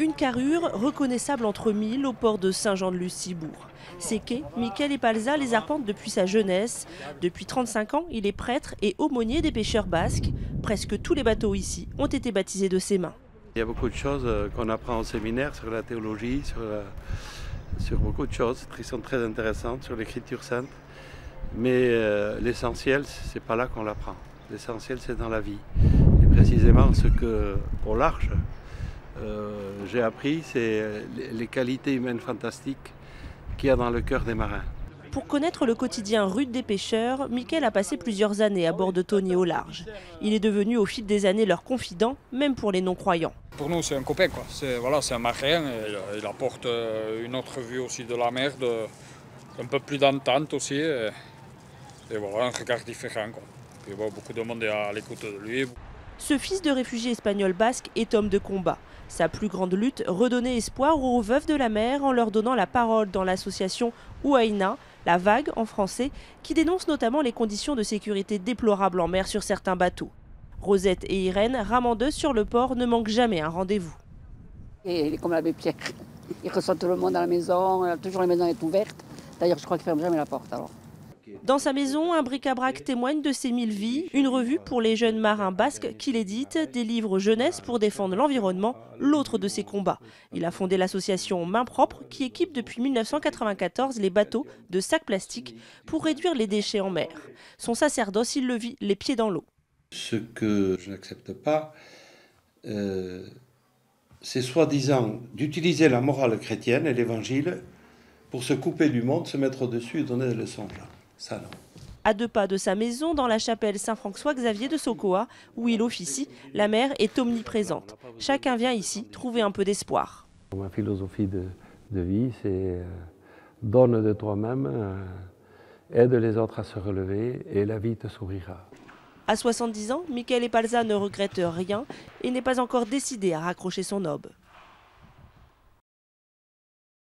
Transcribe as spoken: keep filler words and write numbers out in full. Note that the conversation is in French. Une carrure reconnaissable entre mille au port de Saint-Jean-de-Luz-Ciboure. Ces quais, Mikel Epalza les arpente depuis sa jeunesse. Depuis trente-cinq ans, il est prêtre et aumônier des pêcheurs basques. Presque tous les bateaux ici ont été baptisés de ses mains. Il y a beaucoup de choses qu'on apprend au séminaire sur la théologie, sur, la, sur beaucoup de choses qui sont très intéressantes, sur l'écriture sainte. Mais euh, l'essentiel, c'est pas là qu'on l'apprend. L'essentiel, c'est dans la vie. Et précisément ce que, pour l'arche, Euh, j'ai appris, c'est les qualités humaines fantastiques qu'il y a dans le cœur des marins. Pour connaître le quotidien rude des pêcheurs, Mikel a passé plusieurs années à bord de thoniers au large. Il est devenu au fil des années leur confident, même pour les non-croyants. Pour nous, c'est un copain, quoi. C'est voilà, c'est un marin, il, il apporte une autre vue aussi de la mer, de, un peu plus d'entente aussi, et, et voilà, un regard différent, quoi. Puis, bon, beaucoup de monde est à l'écoute de lui. Ce fils de réfugié espagnol basque est homme de combat. Sa plus grande lutte, redonner espoir aux veuves de la mer en leur donnant la parole dans l'association Ouaina, la vague en français, qui dénonce notamment les conditions de sécurité déplorables en mer sur certains bateaux. Rosette et Irène, ramandeuses sur le port, ne manquent jamais un rendez-vous. Il est comme l'abbé Pierre, il reçoit tout le monde à la maison, toujours la maison est ouverte. D'ailleurs, je crois qu'il ne ferme jamais la porte alors. Dans sa maison, un bric-à-brac témoigne de ses mille vies, une revue pour les jeunes marins basques qu'il édite, des livres jeunesse pour défendre l'environnement, l'autre de ses combats. Il a fondé l'association Mains Propres qui équipe depuis mille neuf cent quatre-vingt-quatorze les bateaux de sacs plastiques pour réduire les déchets en mer. Son sacerdoce, il le vit les pieds dans l'eau. Ce que je n'accepte pas, euh, c'est soi-disant d'utiliser la morale chrétienne et l'évangile pour se couper du monde, se mettre au-dessus et donner des leçons. Ça, non. À deux pas de sa maison, dans la chapelle Saint-François-Xavier de Sokoa, où il officie, la mer est omniprésente. Chacun vient ici trouver un peu d'espoir. Ma philosophie de, de vie, c'est euh, donne de toi-même, euh, aide les autres à se relever et la vie te sourira. À soixante-dix ans, Mikel Epalza ne regrette rien et n'est pas encore décidé à raccrocher son aube.